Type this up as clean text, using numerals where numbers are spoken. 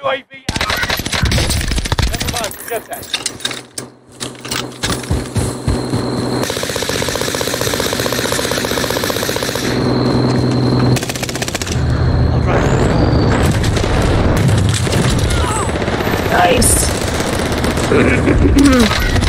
UAV active. Never mind, forget that. Nice.